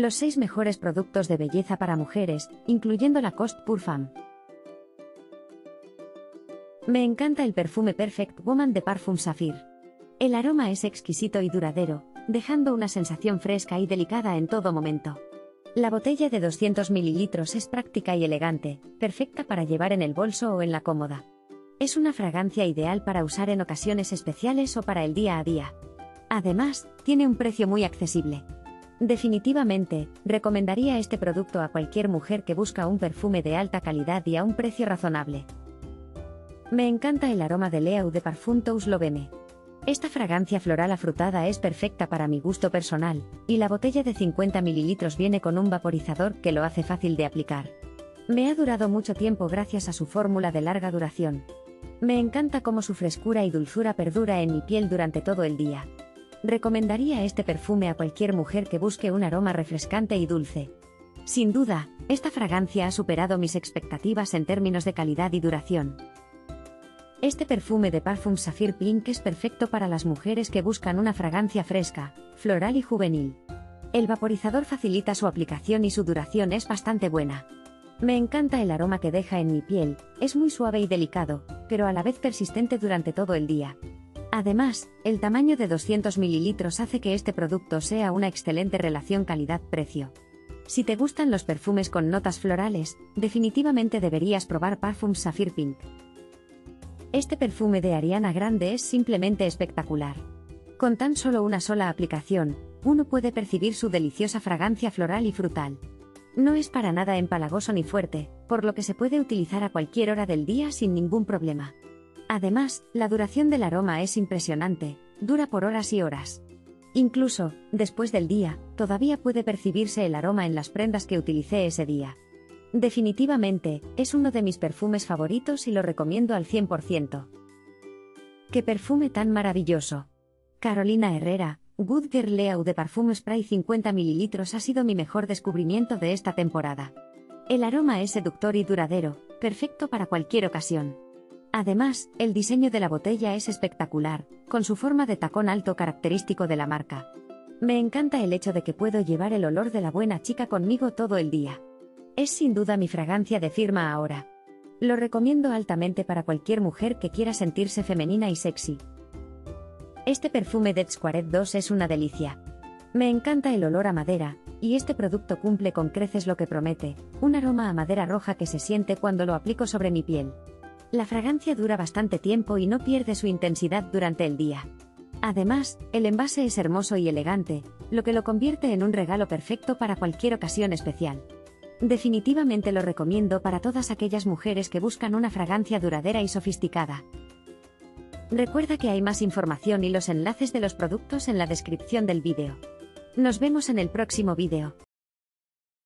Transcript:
los 6 mejores productos de belleza para mujeres, incluyendo Lacoste Pour Femme. Me encanta el perfume Perfect Woman de Parfums Saphir. El aroma es exquisito y duradero, dejando una sensación fresca y delicada en todo momento. La botella de 200 ml es práctica y elegante, perfecta para llevar en el bolso o en la cómoda. Es una fragancia ideal para usar en ocasiones especiales o para el día a día. Además, tiene un precio muy accesible. Definitivamente, recomendaría este producto a cualquier mujer que busca un perfume de alta calidad y a un precio razonable. Me encanta el aroma de Leau de Parfums Tous LoveMe. Esta fragancia floral afrutada es perfecta para mi gusto personal, y la botella de 50 ml viene con un vaporizador que lo hace fácil de aplicar. Me ha durado mucho tiempo gracias a su fórmula de larga duración. Me encanta cómo su frescura y dulzura perdura en mi piel durante todo el día. Recomendaría este perfume a cualquier mujer que busque un aroma refrescante y dulce. Sin duda, esta fragancia ha superado mis expectativas en términos de calidad y duración. Este perfume de Parfums Saphir Pink es perfecto para las mujeres que buscan una fragancia fresca, floral y juvenil. El vaporizador facilita su aplicación y su duración es bastante buena. Me encanta el aroma que deja en mi piel, es muy suave y delicado, pero a la vez persistente durante todo el día. Además, el tamaño de 200 ml hace que este producto sea una excelente relación calidad-precio. Si te gustan los perfumes con notas florales, definitivamente deberías probar Parfums Saphir Pink. Este perfume de Ariana Grande es simplemente espectacular. Con tan solo una sola aplicación, uno puede percibir su deliciosa fragancia floral y frutal. No es para nada empalagoso ni fuerte, por lo que se puede utilizar a cualquier hora del día sin ningún problema. Además, la duración del aroma es impresionante, dura por horas y horas. Incluso, después del día, todavía puede percibirse el aroma en las prendas que utilicé ese día. Definitivamente, es uno de mis perfumes favoritos y lo recomiendo al 100%. ¡Qué perfume tan maravilloso! Carolina Herrera, Good Girl Leau de Parfums Spray 50 ml ha sido mi mejor descubrimiento de esta temporada. El aroma es seductor y duradero, perfecto para cualquier ocasión. Además, el diseño de la botella es espectacular, con su forma de tacón alto característico de la marca. Me encanta el hecho de que puedo llevar el olor de la buena chica conmigo todo el día. Es sin duda mi fragancia de firma ahora. Lo recomiendo altamente para cualquier mujer que quiera sentirse femenina y sexy. Este perfume de Dsquared2 es una delicia. Me encanta el olor a madera, y este producto cumple con creces lo que promete, un aroma a madera roja que se siente cuando lo aplico sobre mi piel. La fragancia dura bastante tiempo y no pierde su intensidad durante el día. Además, el envase es hermoso y elegante, lo que lo convierte en un regalo perfecto para cualquier ocasión especial. Definitivamente lo recomiendo para todas aquellas mujeres que buscan una fragancia duradera y sofisticada. Recuerda que hay más información y los enlaces de los productos en la descripción del vídeo. Nos vemos en el próximo vídeo.